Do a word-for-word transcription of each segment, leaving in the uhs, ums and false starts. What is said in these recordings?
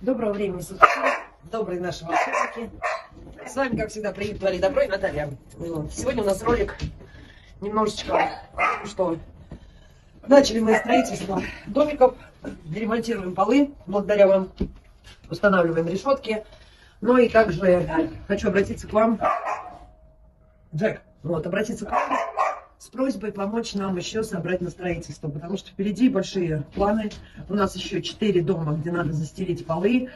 Доброго времени суток, добрые наши волшебники. С вами, как всегда, привет, Твори добро и Наталья. Вот. Сегодня у нас ролик немножечко, что начали мы строительство домиков, ремонтируем полы, благодаря вам устанавливаем решетки. Ну и также хочу обратиться к вам, Джек, вот, обратиться к вам с просьбой помочь нам еще собрать на строительство, потому что впереди большие планы. У нас еще четыре дома, где надо застелить полы,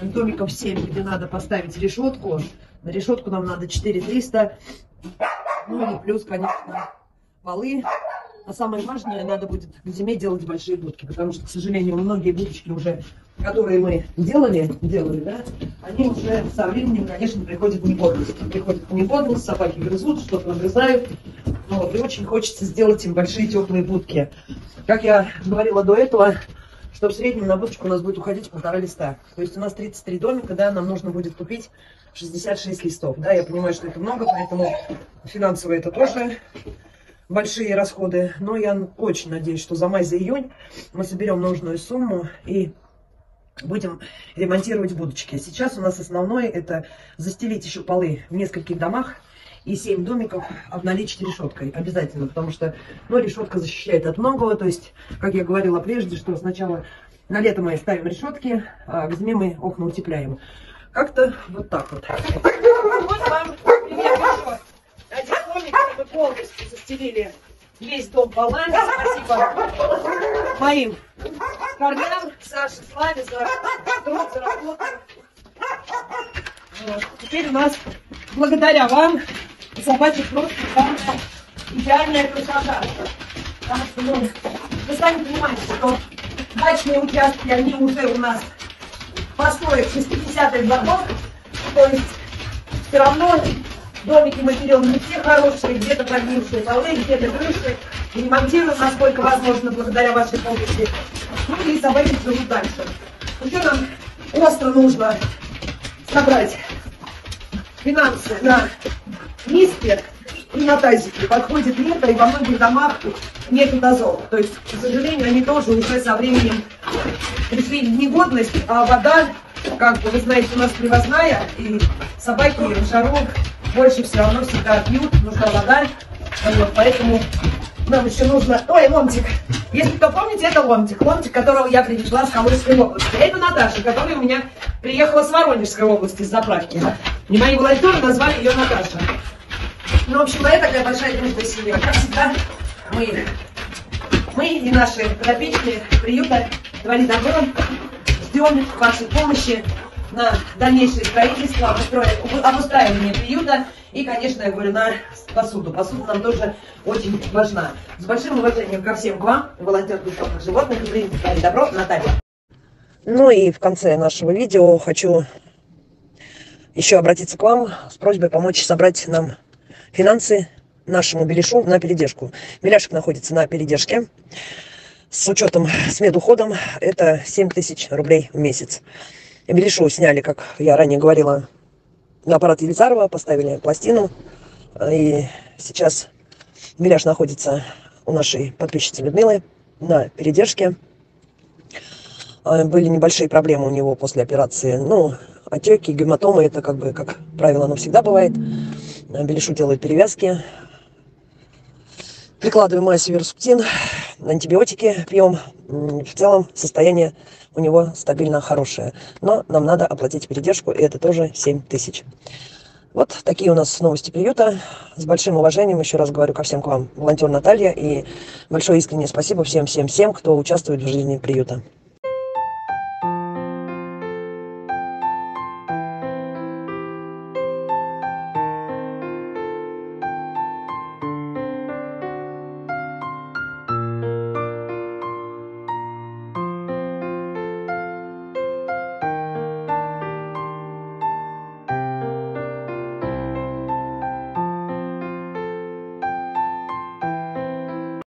домиков семь, где надо поставить решетку. На решетку нам надо четыре триста, ну и плюс, конечно, полы. А самое важное, надо будет к зиме делать большие будки, потому что, к сожалению, многие будочки уже, которые мы делали, делали, да, они уже со временем, конечно, приходят в негодность. Приходят в негодность, собаки грызут, что-то нагрызают. Вот, и очень хочется сделать им большие теплые будки. Как я говорила до этого, что в среднем на будочку у нас будет уходить полтора листа. То есть у нас тридцать три домика, да, нам нужно будет купить шестьдесят шесть листов. Да, я понимаю, что это много, поэтому финансово это тоже большие расходы, но я очень надеюсь, что за май, за июнь мы соберем нужную сумму и будем ремонтировать будочки. Сейчас у нас основное это застелить еще полы в нескольких домах и семь домиков обналичить решеткой обязательно, потому что, ну, решетка защищает от многого. То есть, как я говорила прежде, что сначала на лето мы ставим решетки, а к зиме мы окна утепляем. Как-то вот так вот. Вот вам пример еще. Один домик мы полностью застелили, весь дом баланс. Спасибо моим парням, Саше Славе, за труд, за работу. Вот. Теперь у нас, благодаря вам, собачьи просто идеальная красота. Потому что, ну, вы сами понимаете, что дачные участки, они уже у нас построек шестидесятых годов. То есть все равно домики мы берем не все хорошие, где-то прогнившие полы, где-то крыши. Ремонтируем, насколько возможно, благодаря вашей помощи. Ну и собаки живут дальше. Еще нам остро нужно собрать финансы на миски и на тазики. Подходит лето, и во многих домах нет тазов. То есть, к сожалению, они тоже уже со временем пришли в негодность, а вода, как бы вы знаете, у нас привозная, и собаки в жару больше все равно всегда пьют, нужна вода, вот, поэтому нам еще нужно... Ой, Ломтик! Если кто помните, это Ломтик. Ломтик, которого я привезла с Калужской области. А это Наташа, которая у меня приехала с Воронежской области, с заправки. И мои волонтеры назвали ее Наташа. Ну, в общем, это такая большая дружба семья. Как всегда, мы, мы и наши подопечные приюта «Твори добро» ждем вашей помощи на дальнейшее строительство, обустраивание приюта и, конечно, я говорю, на посуду. Посуда нам тоже очень важна. С большим уважением ко всем к вам, волонтер душевных животных, и «Твори добро», Наталья. Ну и в конце нашего видео хочу еще обратиться к вам с просьбой помочь собрать нам финансы нашему Беляшу на передержку. Беляшик находится на передержке. С учетом, с медуходом, это семь тысяч рублей в месяц. Беляшу сняли, как я ранее говорила, на аппарат Елизарова, поставили пластину. И сейчас Беляш находится у нашей подписчицы Людмилы на передержке. Были небольшие проблемы у него после операции. Ну, отеки, гематомы, это как бы, как правило, оно всегда бывает. Беляшу делают перевязки. Прикладываем мазь вирусуптин, антибиотики пьем. В целом состояние у него стабильно хорошее. Но нам надо оплатить передержку, и это тоже семь тысяч. Вот такие у нас новости приюта. С большим уважением, еще раз говорю, ко всем к вам, волонтер Наталья. И большое искреннее спасибо всем-всем-всем, кто участвует в жизни приюта.